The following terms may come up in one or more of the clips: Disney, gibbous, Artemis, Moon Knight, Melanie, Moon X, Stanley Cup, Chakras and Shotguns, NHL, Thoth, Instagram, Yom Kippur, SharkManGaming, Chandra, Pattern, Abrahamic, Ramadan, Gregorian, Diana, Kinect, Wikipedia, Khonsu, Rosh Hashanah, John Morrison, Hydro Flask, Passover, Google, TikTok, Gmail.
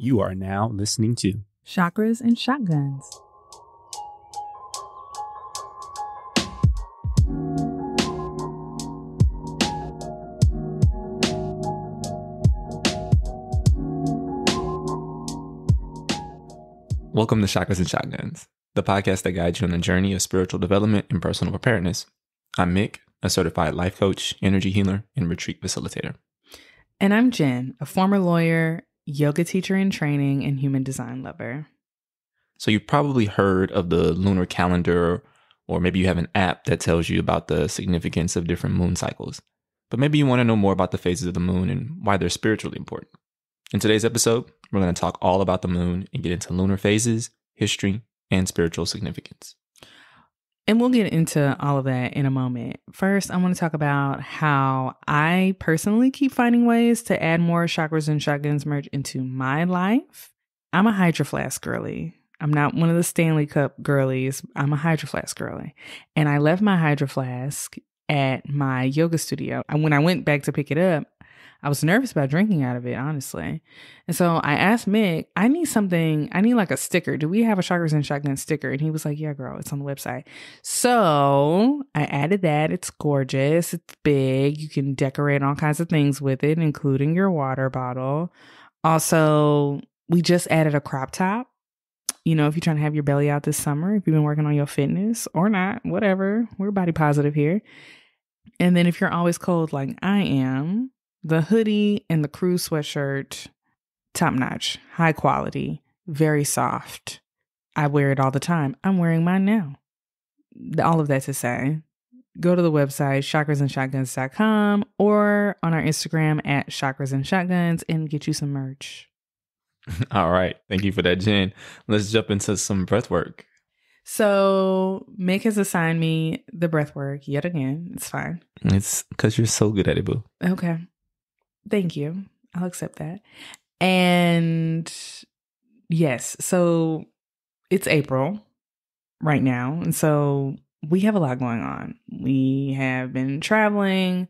You are now listening to Chakras and Shotguns. Welcome to Chakras and Shotguns, the podcast that guides you on a journey of spiritual development and personal preparedness. I'm Mick, a certified life coach, energy healer, and retreat facilitator. And I'm Jen, a former lawyer, yoga teacher in training, and human design lover. So you've probably heard of the lunar calendar, or maybe you have an app that tells you about the significance of different moon cycles. But maybe you want to know more about the phases of the moon and why they're spiritually important. In today's episode, we're going to talk all about the moon and get into lunar phases, history, and spiritual significance. And we'll get into all of that in a moment. First, I want to talk about how I personally keep finding ways to add more Chakras and Shotguns merch into my life. I'm a Hydro Flask girly. I'm not one of the Stanley Cup girlies. I'm a Hydro Flask girly. And I left my Hydro Flask at my yoga studio. And when I went back to pick it up, I was nervous about drinking out of it, honestly. And so I asked Mick, I need like a sticker. Do we have a Chakras and Shotguns sticker? And he was like, yeah, girl, it's on the website. So I added that. It's gorgeous. It's big. You can decorate all kinds of things with it, including your water bottle. Also, we just added a crop top. You know, if you're trying to have your belly out this summer, if you've been working on your fitness or not, whatever. We're body positive here. And then if you're always cold like I am, the hoodie and the crew sweatshirt, top-notch, high quality, very soft. I wear it all the time. I'm wearing mine now. All of that to say, go to the website, chakrasandshotguns.com, or on our Instagram at chakrasandshotguns and get you some merch. All right. Thank you for that, Jen. Let's jump into some breath work. So Mick has assigned me the breath work yet again. It's fine. It's because you're so good at it, boo. Okay. Thank you. I'll accept that. And yes, so it's April right now. And so we have a lot going on. We have been traveling.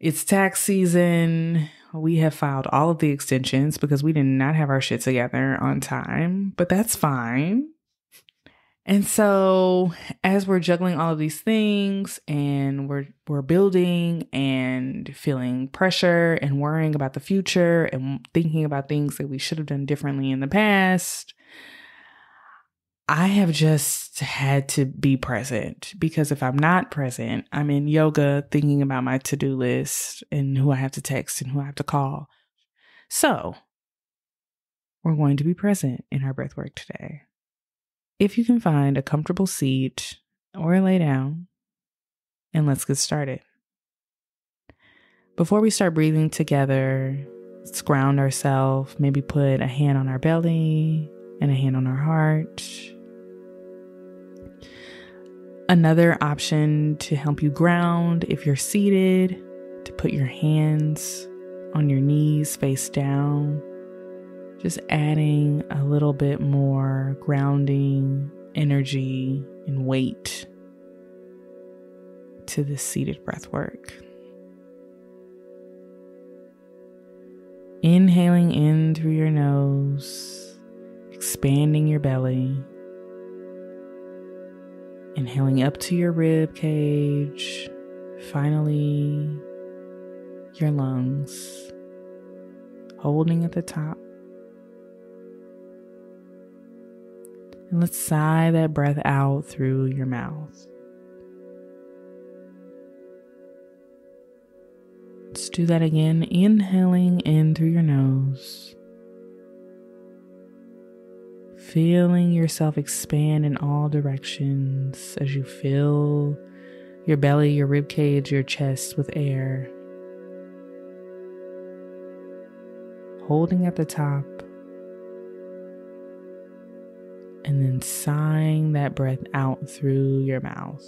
It's tax season. We have filed all of the extensions because we did not have our shit together on time, but that's fine. And so as we're juggling all of these things and we're building and feeling pressure and worrying about the future and thinking about things that we should have done differently in the past, I have just had to be present, because if I'm not present, I'm in yoga thinking about my to-do list and who I have to text and who I have to call. So we're going to be present in our breathwork today. If you can find a comfortable seat or lay down, and let's get started. Before we start breathing together, let's ground ourselves, maybe put a hand on our belly and a hand on our heart. Another option to help you ground, if you're seated, to put your hands on your knees face down. Just adding a little bit more grounding energy and weight to the seated breath work. Inhaling in through your nose, expanding your belly. Inhaling up to your rib cage, finally your lungs, holding at the top. And let's sigh that breath out through your mouth. Let's do that again, inhaling in through your nose. Feeling yourself expand in all directions as you fill your belly, your ribcage, your chest with air. Holding at the top. And then sighing that breath out through your mouth.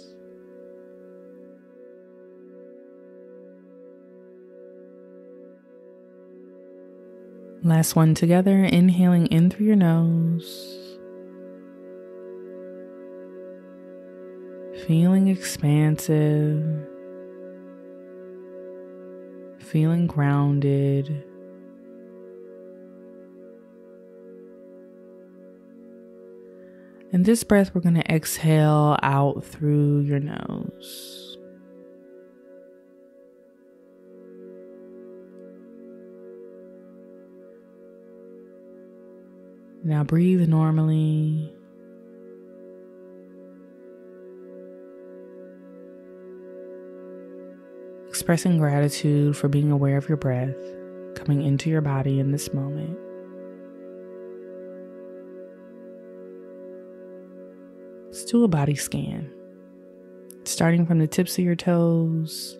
Last one together, inhaling in through your nose. Feeling expansive. Feeling grounded. And this breath, we're going to exhale out through your nose. Now breathe normally. Expressing gratitude for being aware of your breath coming into your body in this moment. Let's do a body scan, starting from the tips of your toes,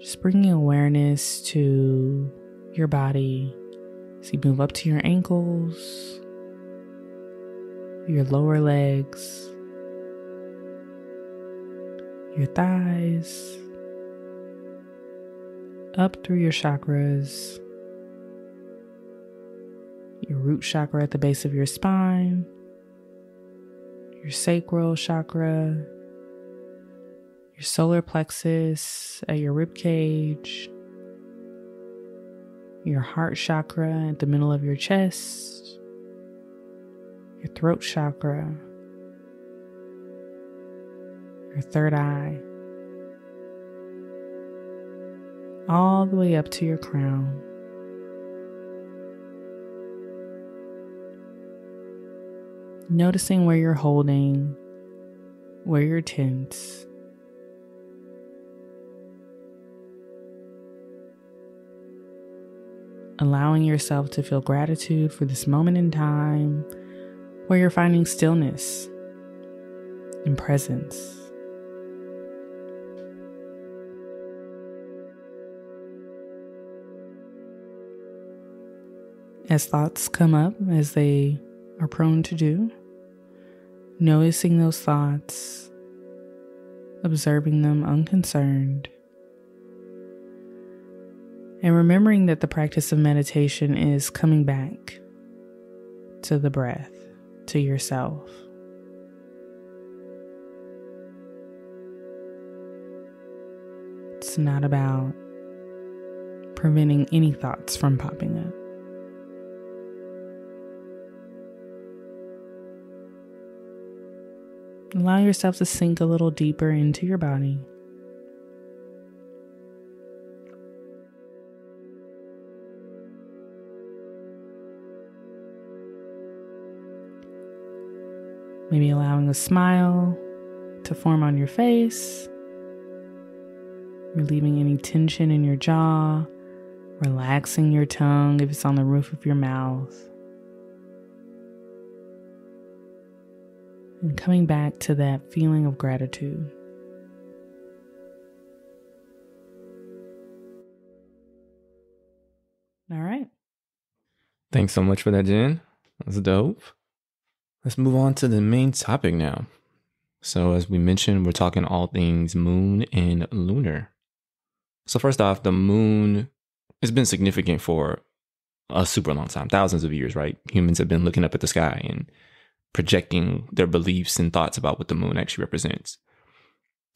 just bringing awareness to your body as you move up to your ankles, your lower legs, your thighs, up through your chakras, your root chakra at the base of your spine, your sacral chakra, your solar plexus at your rib cage, your heart chakra at the middle of your chest, your throat chakra, your third eye, all the way up to your crown. Noticing where you're holding, where you're tense. Allowing yourself to feel gratitude for this moment in time where you're finding stillness and presence. As thoughts come up, as they are prone to do, noticing those thoughts, observing them unconcerned, and remembering that the practice of meditation is coming back to the breath, to yourself. It's not about preventing any thoughts from popping up. Allow yourself to sink a little deeper into your body. Maybe allowing a smile to form on your face, relieving any tension in your jaw, relaxing your tongue if it's on the roof of your mouth. And coming back to that feeling of gratitude. All right. Thanks so much for that, Jen. That's dope. Let's move on to the main topic now. So as we mentioned, we're talking all things moon and lunar. So first off, the moon has been significant for a super long time, thousands of years, right? Humans have been looking up at the sky and projecting their beliefs and thoughts about what the moon actually represents.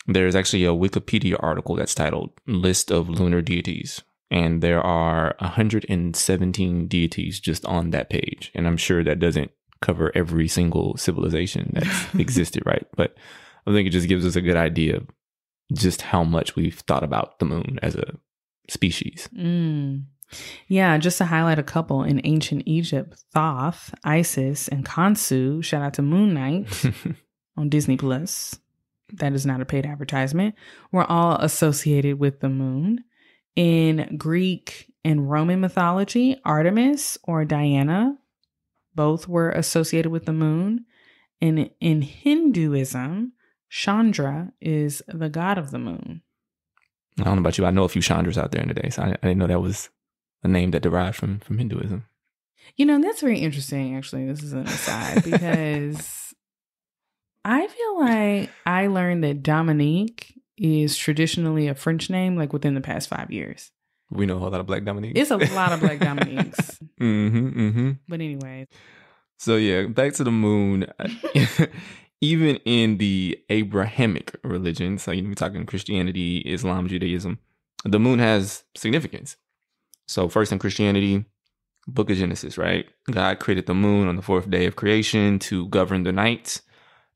There's actually a Wikipedia article that's titled List of Lunar Deities, and there are 117 deities just on that page. And I'm sure that doesn't cover every single civilization that's existed, right? But I think it just gives us a good idea of just how much we've thought about the moon as a species. Mm. Yeah, just to highlight a couple, in ancient Egypt, Thoth, Isis, and Khonsu, shout out to Moon Knight on Disney Plus, that is not a paid advertisement, were all associated with the moon. In Greek and Roman mythology, Artemis or Diana, both were associated with the moon. And in Hinduism, Chandra is the god of the moon. I don't know about you, I know a few Chandras out there in the day, so I didn't know that was a name that derived from Hinduism. You know, that's very interesting, actually. This is an aside because I feel like I learned that Dominique is traditionally a French name, like within the past 5 years. We know a whole lot of Black Dominiques. It's a lot of Black Dominiques. But anyway. So yeah, back to the moon. Even in the Abrahamic religion, so you're talking Christianity, Islam, Judaism, the moon has significance. So first in Christianity, Book of Genesis, right? God created the moon on the fourth day of creation to govern the nights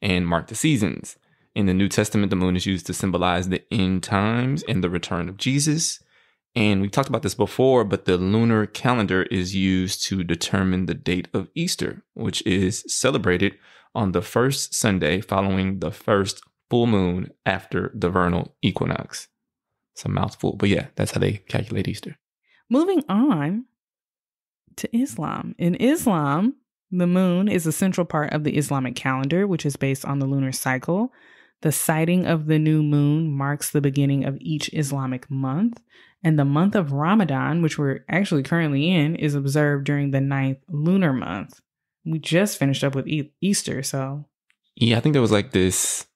and mark the seasons. In the New Testament, the moon is used to symbolize the end times and the return of Jesus. And we talked about this before, but the lunar calendar is used to determine the date of Easter, which is celebrated on the first Sunday following the first full moon after the vernal equinox. It's a mouthful, but yeah, that's how they calculate Easter. Moving on to Islam. In Islam, the moon is a central part of the Islamic calendar, which is based on the lunar cycle. The sighting of the new moon marks the beginning of each Islamic month. And the month of Ramadan, which we're actually currently in, is observed during the 9th lunar month. We just finished up with Easter, so. Yeah, I think there was like this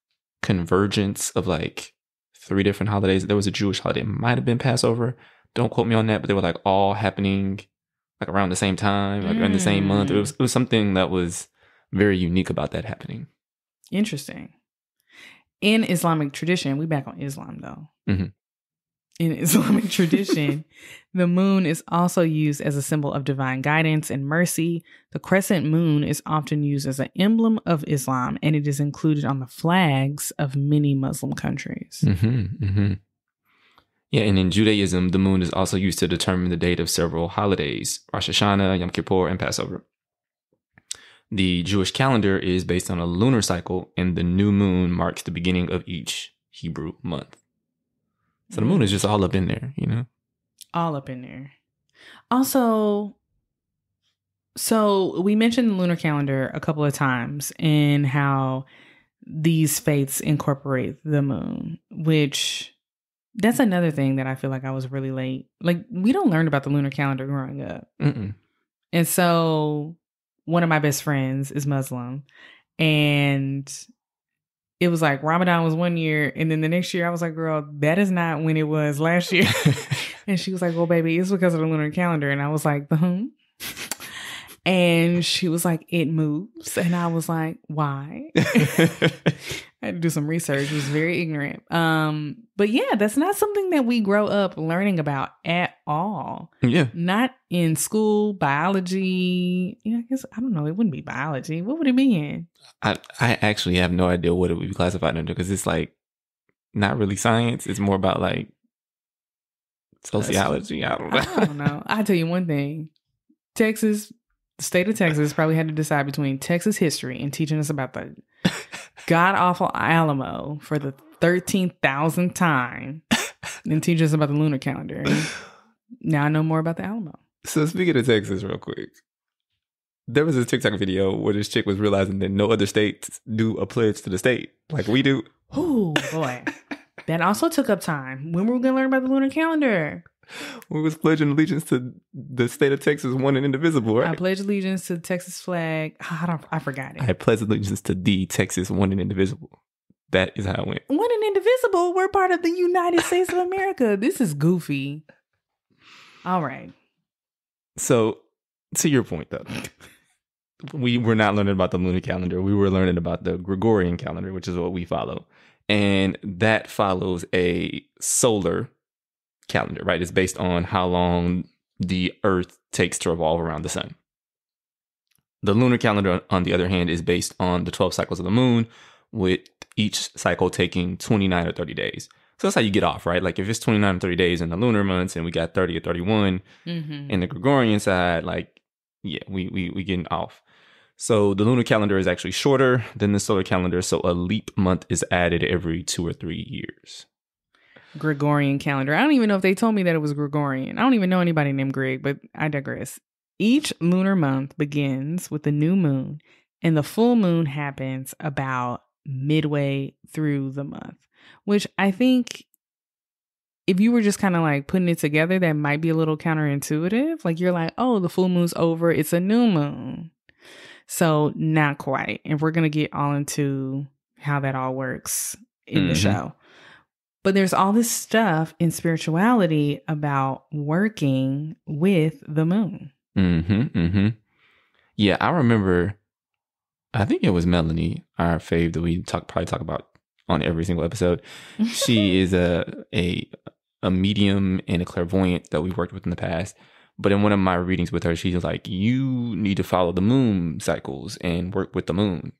convergence of like 3 different holidays. There was a Jewish holiday. It might have been Passover. Don't quote me on that, but they were like all happening like around the same time, like in the same month. It was something that was very unique about that happening. Interesting. In Islamic tradition, we back on Islam though. Mm-hmm. In Islamic tradition, the moon is also used as a symbol of divine guidance and mercy. The crescent moon is often used as an emblem of Islam, and it is included on the flags of many Muslim countries. Mm-hmm, mm-hmm. Yeah, and in Judaism, the moon is also used to determine the date of several holidays, Rosh Hashanah, Yom Kippur, and Passover. The Jewish calendar is based on a lunar cycle, and the new moon marks the beginning of each Hebrew month. So the moon is just all up in there, you know? All up in there. Also, so we mentioned the lunar calendar a couple of times and how these faiths incorporate the moon, which that's another thing that I feel like I was really late. Like, we don't learn about the lunar calendar growing up. Mm-mm. And so one of my best friends is Muslim, and it was like Ramadan was one year, and then the next year I was like, girl, that is not when it was last year. And she was like, well, baby, it's because of the lunar calendar. And I was like, the whom? And she was like, it moves. And I was like, why? I had to do some research. It was very ignorant. But yeah, that's not something that we grow up learning about at all. Yeah. Not in school, biology. Yeah, I guess, I don't know. It wouldn't be biology. What would it be in? I actually have no idea what it would be classified under, because it's like not really science. It's more about like sociology. I don't know. I'll tell you one thing. The state of Texas probably had to decide between Texas history and teaching us about the god-awful Alamo for the 13,000th time and teaching us about the lunar calendar. And now I know more about the Alamo. So speaking of Texas real quick, there was this TikTok video where this chick was realizing that no other states do a pledge to the state like we do. Oh, boy. That also took up time. When were we going to learn about the lunar calendar? We was pledging allegiance to the state of Texas, one and indivisible, right? I pledge allegiance to the Texas flag. I forgot it. I pledge allegiance to the Texas, one and indivisible. That is how it went. One and indivisible. We're part of the United States of America. This is goofy. All right. So, to your point, though, we were not learning about the lunar calendar. We were learning about the Gregorian calendar, which is what we follow. And that follows a solar calendar, right? It's based on how long the Earth takes to revolve around the sun. The lunar calendar, on the other hand, is based on the 12 cycles of the moon, with each cycle taking 29 or 30 days. So that's how you get off, right? Like if it's 29 or 30 days in the lunar months and we got 30 or 31 in the Gregorian side, like, yeah, we getting off. So the lunar calendar is actually shorter than the solar calendar. So a leap month is added every 2 or 3 years. Gregorian calendar. I don't even know if they told me that it was Gregorian. I don't even know anybody named Greg, but I digress. Each lunar month begins with the new moon, and the full moon happens about midway through the month, which I think if you were just kind of like putting it together, that might be a little counterintuitive. Like you're like, oh, the full moon's over. It's a new moon. So not quite. And we're going to get all into how that all works in the show. But there's all this stuff in spirituality about working with the moon. Mm-hmm, mm-hmm. Yeah, I remember, I think it was Melanie, our fave that we probably talk about on every single episode. She is a medium and a clairvoyant that we've worked with in the past. But in one of my readings with her, she's like, you need to follow the moon cycles and work with the moon.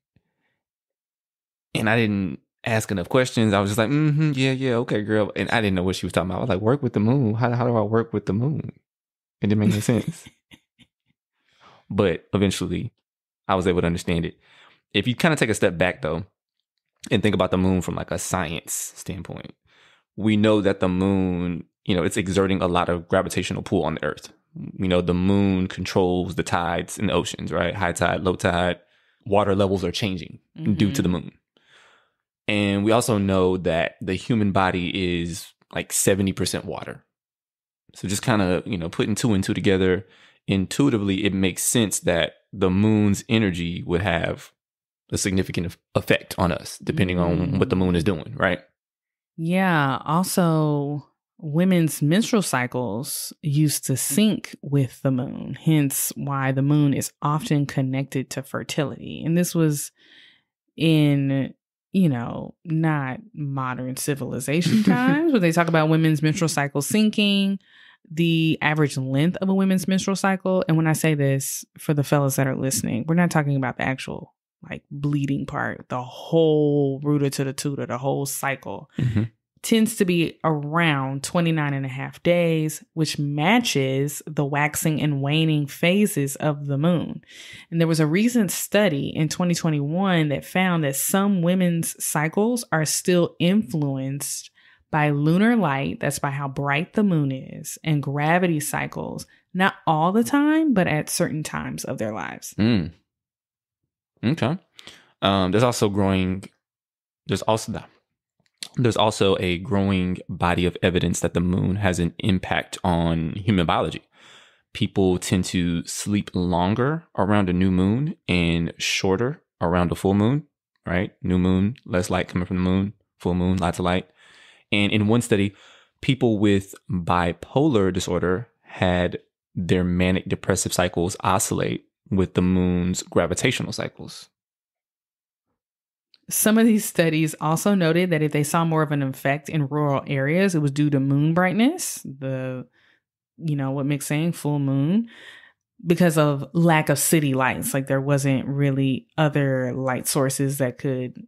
And I didn't ask enough questions. I was just like, mm-hmm, yeah, yeah, okay, girl. And I didn't know what she was talking about. I was like, work with the moon? How do I work with the moon? It didn't make any sense. But eventually, I was able to understand it. If you kind of take a step back, though, and think about the moon from like a science standpoint, we know that the moon, you know, it's exerting a lot of gravitational pull on the Earth. You know, the moon controls the tides in the oceans, right? High tide, low tide, water levels are changing mm-hmm. due to the moon. And we also know that the human body is like 70% water. So just kind of, you know, putting two and two together, intuitively, it makes sense that the moon's energy would have a significant effect on us, depending mm-hmm. on what the moon is doing, right? Yeah. Also, women's menstrual cycles used to sync with the moon, hence why the moon is often connected to fertility. And this was in, you know, not modern civilization times where they talk about women's menstrual cycle syncing, the average length of a women's menstrual cycle. And when I say this, for the fellas that are listening, we're not talking about the actual like bleeding part, the whole rooter to the tooter, the whole cycle. Mm-hmm. Tends to be around 29.5 days, which matches the waxing and waning phases of the moon. And there was a recent study in 2021 that found that some women's cycles are still influenced by lunar light, that's by how bright the moon is, and gravity cycles, not all the time, but at certain times of their lives. Mm. Okay. There's also a growing body of evidence that the moon has an impact on human biology. People tend to sleep longer around a new moon and shorter around a full moon, right? New moon, less light coming from the moon, full moon, lots of light. And in one study, people with bipolar disorder had their manic depressive cycles oscillate with the moon's gravitational cycles. Some of these studies also noted that if they saw more of an effect in rural areas, it was due to moon brightness, the, you know, what Mick's saying, full moon, because of lack of city lights. Like there wasn't really other light sources that could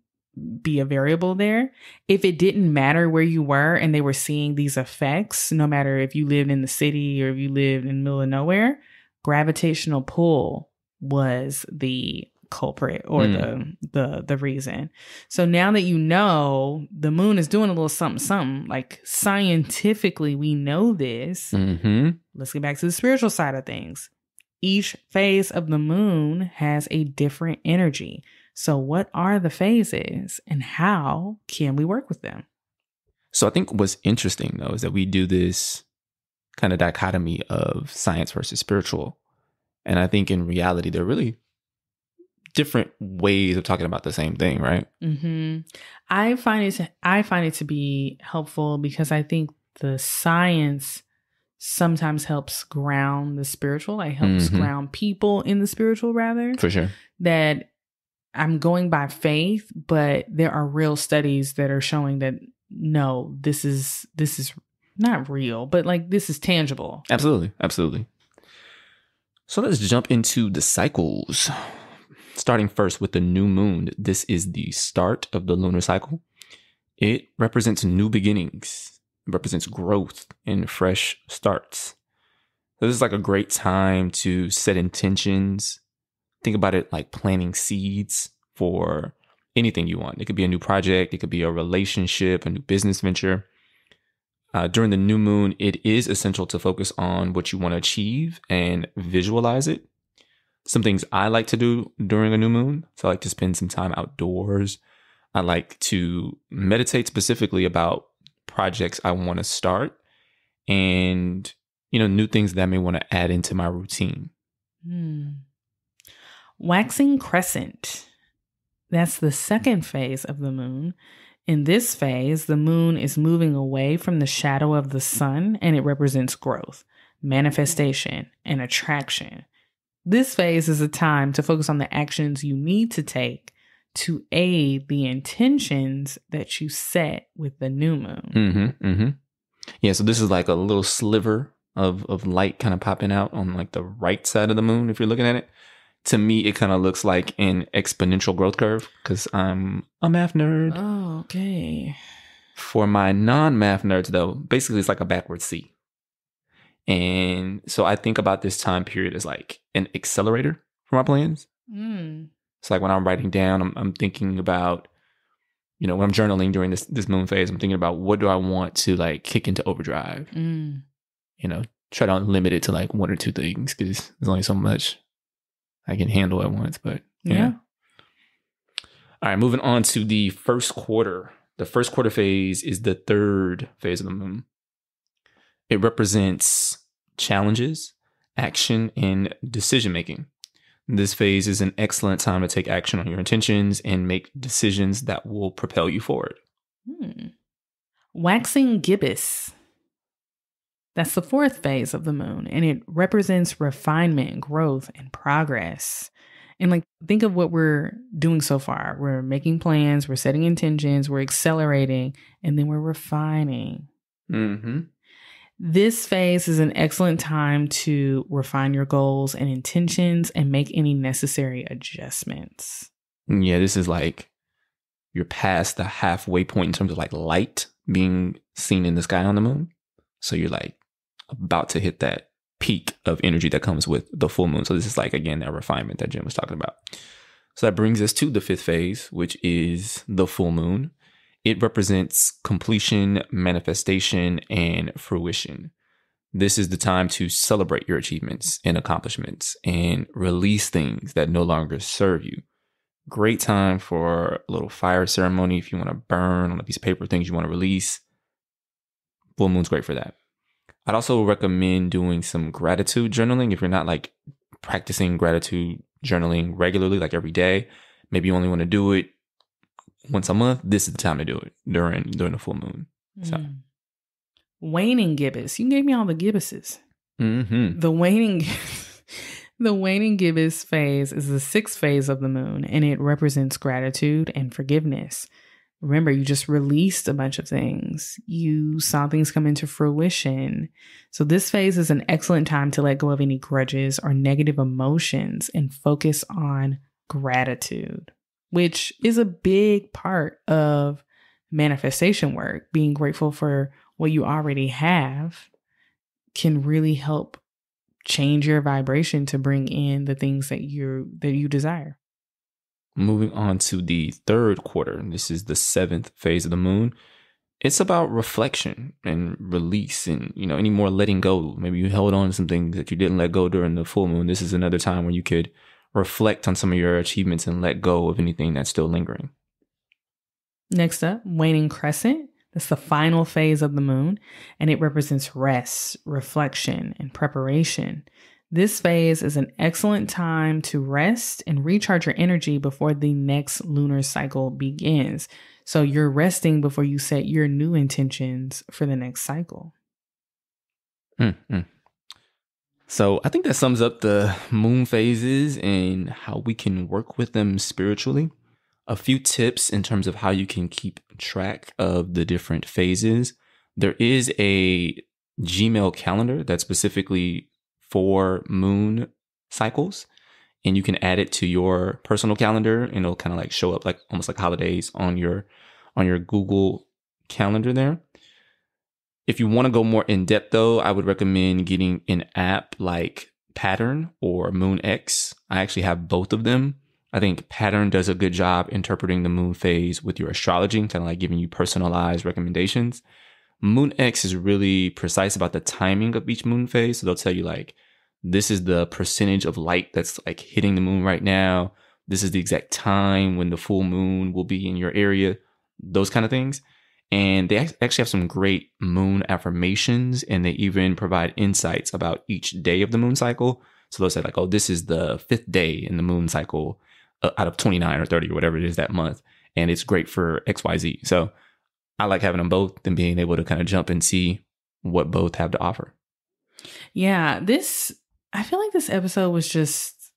be a variable there. If it didn't matter where you were and they were seeing these effects, no matter if you lived in the city or if you lived in the middle of nowhere, gravitational pull was the culprit or the reason. So now that you know the moon is doing a little something something, like scientifically we know this, mm-hmm. let's get back to the spiritual side of things. Each phase of the moon has a different energy. So what are the phases and how can we work with them? So I think what's interesting though is that we do this kind of dichotomy of science versus spiritual. And I think in reality they're really different ways of talking about the same thing, right? Mm-hmm. I find it to be helpful because I think the science sometimes helps ground the spiritual. It helps mm-hmm. ground people in the spiritual, rather. For sure. That I'm going by faith, but there are real studies that are showing that no, this is not real, but like this is tangible. Absolutely, absolutely. So let's jump into the cycles. Starting first with the new moon, this is the start of the lunar cycle. It represents new beginnings, it represents growth and fresh starts. So this is like a great time to set intentions. Think about it like planting seeds for anything you want. It could be a new project, it could be a relationship, a new business venture. During the new moon, it is essential to focus on what you want to achieve and visualize it. Some things I like to do during a new moon. So I like to spend some time outdoors. I like to meditate specifically about projects I want to start and, you know, new things that I may want to add into my routine. Mm. Waxing crescent. That's the second phase of the moon. In this phase, the moon is moving away from the shadow of the sun and it represents growth, manifestation, and attraction. This phase is a time to focus on the actions you need to take to aid the intentions that you set with the new moon. Mm-hmm, mm-hmm. Yeah, so this is like a little sliver of light kind of popping out on like the right side of the moon. If you're looking at it, to me, it kind of looks like an exponential growth curve because I'm a math nerd. Oh, okay. For my non-math nerds, though, basically it's like a backward C. And so I think about this time period as like an accelerator for my plans. Mm. It's like when I'm writing down, I'm thinking about, you know, when I'm journaling during this moon phase, I'm thinking about what do I want to like kick into overdrive. Mm. You know, try to limit it to like one or two things because there's only so much I can handle at once. But yeah. All right, moving on to the first quarter. The first quarter phase is the third phase of the moon. It represents challenges, action, and decision-making. This phase is an excellent time to take action on your intentions and make decisions that will propel you forward. Hmm. Waxing gibbous. That's the fourth phase of the moon, and it represents refinement, growth, and progress. And like, think of what we're doing so far. We're making plans, we're setting intentions, we're accelerating, and then we're refining. Mm-hmm. This phase is an excellent time to refine your goals and intentions and make any necessary adjustments. Yeah, this is like you're past the halfway point in terms of like light being seen in the sky on the moon. So you're like about to hit that peak of energy that comes with the full moon. So this is like, again, that refinement that Jen was talking about. So that brings us to the fifth phase, which is the full moon. It represents completion, manifestation, and fruition. This is the time to celebrate your achievements and accomplishments and release things that no longer serve you. Great time for a little fire ceremony if you want to burn on a piece of paper things you want to release. Full moon's great for that. I'd also recommend doing some gratitude journaling if you're not like practicing gratitude journaling regularly, like every day. Maybe you only want to do it once a month. This is the time to do it during the full moon. So, waning gibbous. You gave me all the gibbuses. Mm-hmm. The waning gibbous phase is the sixth phase of the moon, and it represents gratitude and forgiveness. Remember, you just released a bunch of things. You saw things come into fruition. So this phase is an excellent time to let go of any grudges or negative emotions and focus on gratitude, which is a big part of manifestation work. Being grateful for what you already have can really help change your vibration to bring in the things that you desire. Moving on to the third quarter. This is the seventh phase of the moon. It's about reflection and release and, you know, any more letting go. Maybe you held on to some things that you didn't let go during the full moon. This is another time when you could reflect on some of your achievements and let go of anything that's still lingering. Next up, waning crescent. That's the final phase of the moon, and it represents rest, reflection, and preparation. This phase is an excellent time to rest and recharge your energy before the next lunar cycle begins. So you're resting before you set your new intentions for the next cycle. Mm-hmm. So I think that sums up the moon phases and how we can work with them spiritually. A few tips in terms of how you can keep track of the different phases. There is a Gmail calendar that's specifically for moon cycles, and you can add it to your personal calendar, and it'll kind of like show up like almost like holidays on your Google calendar there. If you want to go more in depth, though, I would recommend getting an app like Pattern or Moon X. I actually have both of them. I think Pattern does a good job interpreting the moon phase with your astrology, kind of like giving you personalized recommendations. Moon X is really precise about the timing of each moon phase. So they'll tell you like, this is the percentage of light that's like hitting the moon right now. This is the exact time when the full moon will be in your area, those kind of things. And they actually have some great moon affirmations, and they even provide insights about each day of the moon cycle. So they'll say like, oh, this is the fifth day in the moon cycle out of 29 or 30 or whatever it is that month. And it's great for XYZ. So I like having them both and being able to kind of jump and see what both have to offer. Yeah, I feel like this episode was just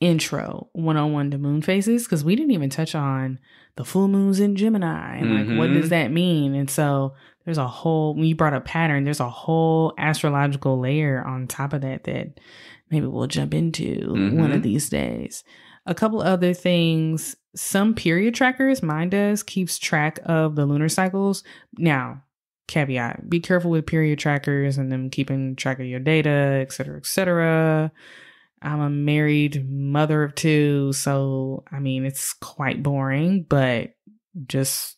intro 101 to moon phases, because we didn't even touch on the full moons in Gemini and like, what does that mean? And so there's a whole, when you brought up pattern, there's a whole astrological layer on top of that that maybe we'll jump into one of these days. A couple other things. Some period trackers, mine does, keeps track of the lunar cycles. Now, caveat, be careful with period trackers and them keeping track of your data, et cetera, et cetera. I'm a married mother of two, so I mean, it's quite boring, but just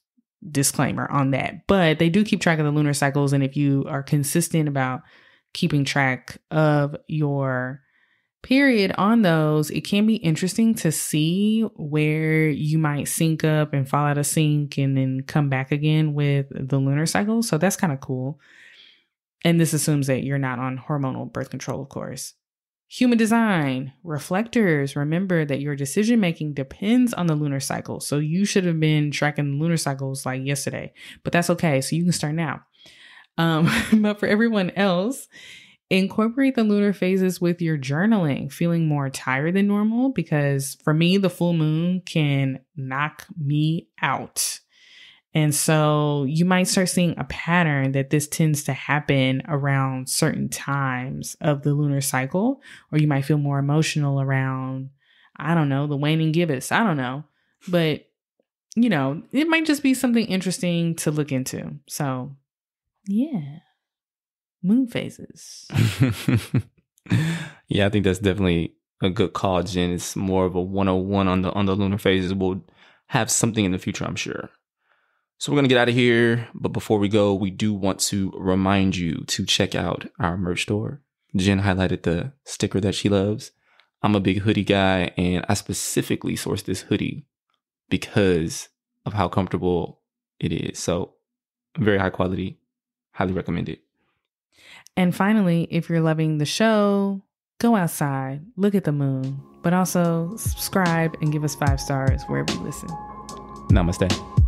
disclaimer on that. But they do keep track of the lunar cycles. And if you are consistent about keeping track of your period on those, it can be interesting to see where you might sync up and fall out of sync and then come back again with the lunar cycle. So that's kind of cool. And this assumes that you're not on hormonal birth control, of course. Human design, reflectors, remember that your decision-making depends on the lunar cycle. So you should have been tracking lunar cycles like yesterday, but that's okay. So you can start now. But for everyone else, incorporate the lunar phases with your journaling, feeling more tired than normal, because for me, the full moon can knock me out. And so you might start seeing a pattern that this tends to happen around certain times of the lunar cycle, or you might feel more emotional around, I don't know, the waning gibbous. I don't know. But, you know, it might just be something interesting to look into. So, yeah. Moon phases. Yeah, I think that's definitely a good call, Jen. It's more of a 101 on the lunar phases. We'll have something in the future, I'm sure. So we're going to get out of here. But before we go, we do want to remind you to check out our merch store. Jen highlighted the sticker that she loves. I'm a big hoodie guy, and I specifically sourced this hoodie because of how comfortable it is. So very high quality. Highly recommend it. And finally, if you're loving the show, go outside, look at the moon, but also subscribe and give us 5 stars wherever you listen. Namaste.